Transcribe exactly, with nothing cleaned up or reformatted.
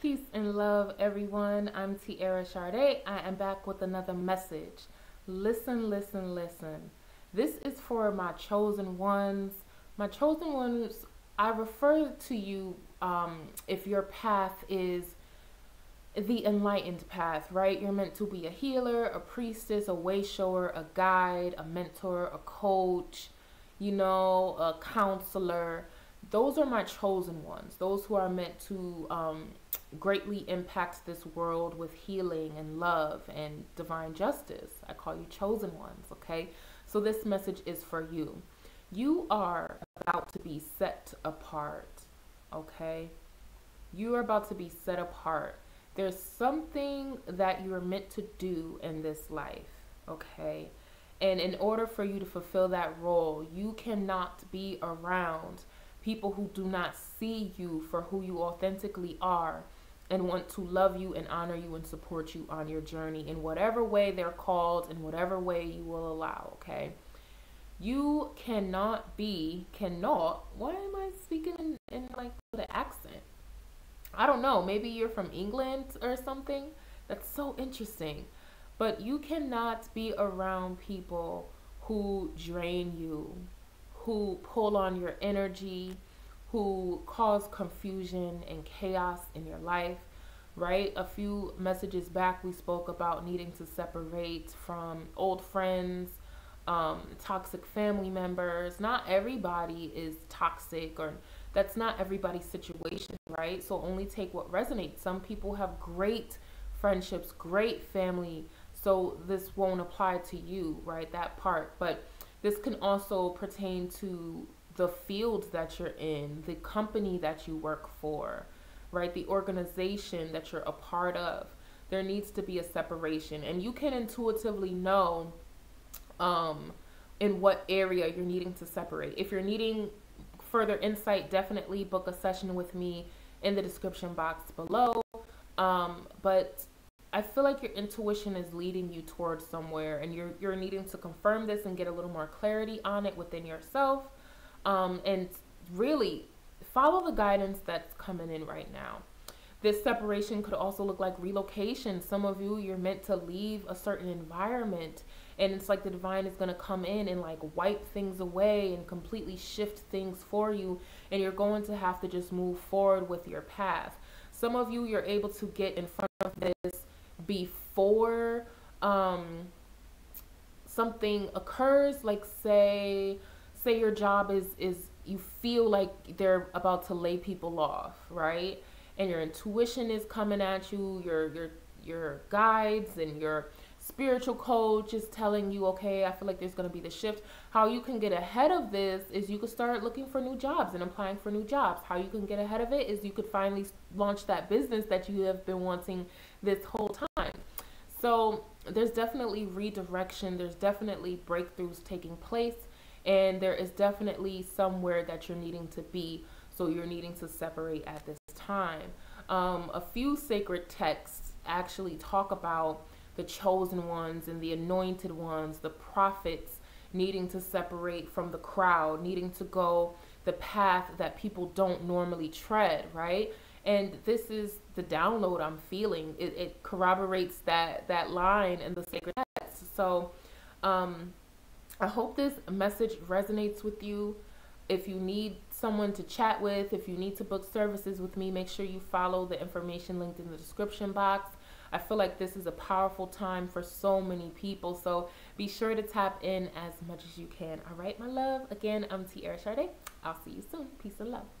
Peace and love, everyone. I'm Tiara Shardé. I am back with another message. Listen, listen, listen. This is for my chosen ones. My chosen ones, I refer to you um, if your path is the enlightened path, right? You're meant to be a healer, a priestess, a way shower, a guide, a mentor, a coach, you know, a counselor. Those are my chosen ones, those who are meant to um, greatly impact this world with healing and love and divine justice. I call you chosen ones, okay? So this message is for you. You are about to be set apart, okay? You are about to be set apart. There's something that you are meant to do in this life, okay? And in order for you to fulfill that role, you cannot be around people who do not see you for who you authentically are and want to love you and honor you and support you on your journey in whatever way they're called, in whatever way you will allow, okay? You cannot be, cannot, why am I speaking in, in like the accent? I don't know, maybe you're from England or something. That's so interesting. But you cannot be around people who drain you, who pull on your energy, who cause confusion and chaos in your life, right? A few messages back, we spoke about needing to separate from old friends, um, toxic family members. Not everybody is toxic, or that's not everybody's situation, right? So only take what resonates. Some people have great friendships, great family, so this won't apply to you, right? That part. But this can also pertain to the field that you're in, the company that you work for, right? The organization that you're a part of. There needs to be a separation. And you can intuitively know um, in what area you're needing to separate. If you're needing further insight, definitely book a session with me in the description box below. Um, but I feel like your intuition is leading you towards somewhere, and you're, you're needing to confirm this and get a little more clarity on it within yourself. Um, and really follow the guidance that's coming in right now. This separation could also look like relocation. Some of you, you're meant to leave a certain environment, and it's like the divine is going to come in and like wipe things away and completely shift things for you. And you're going to have to just move forward with your path. Some of you, you're able to get in front of this before um, something occurs. Like say, say your job is, is you feel like they're about to lay people off, right? And your intuition is coming at you. Your, your, your guides and your spiritual coach is telling you, okay, I feel like there's going to be the shift. How you can get ahead of this is you could start looking for new jobs and applying for new jobs. How you can get ahead of it is you could finally launch that business that you have been wanting this whole time. So there's definitely redirection. There's definitely breakthroughs taking place, and there is definitely somewhere that you're needing to be. So you're needing to separate at this time. Um, a few sacred texts actually talk about the chosen ones and the anointed ones, the prophets needing to separate from the crowd, needing to go the path that people don't normally tread, right? And this is the download I'm feeling. It, it corroborates that, that line in the sacred text. So um, I hope this message resonates with you. If you need someone to chat with, if you need to book services with me, make sure you follow the information linked in the description box. I feel like this is a powerful time for so many people, so be sure to tap in as much as you can. All right, my love. Again, I'm Tiara Shardé. I'll see you soon. Peace and love.